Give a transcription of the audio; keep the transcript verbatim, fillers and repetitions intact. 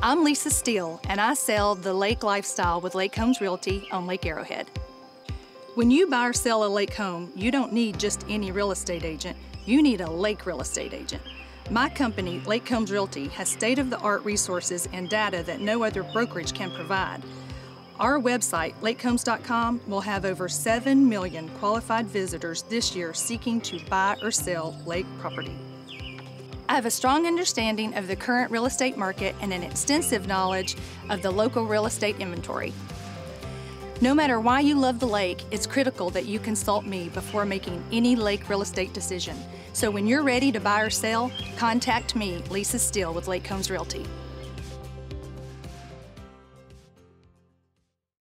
I'm Lisa Steele, and I sell the lake lifestyle with Lake Homes Realty on Lake Arrowhead. When you buy or sell a lake home, you don't need just any real estate agent. You need a lake real estate agent. My company, Lake Homes Realty, has state-of-the-art resources and data that no other brokerage can provide. Our website, lake homes dot com, will have over seven million qualified visitors this year seeking to buy or sell lake property. I have a strong understanding of the current real estate market and an extensive knowledge of the local real estate inventory. No matter why you love the lake, it's critical that you consult me before making any lake real estate decision. So when you're ready to buy or sell, contact me, Lisa Steele, with Lake Homes Realty.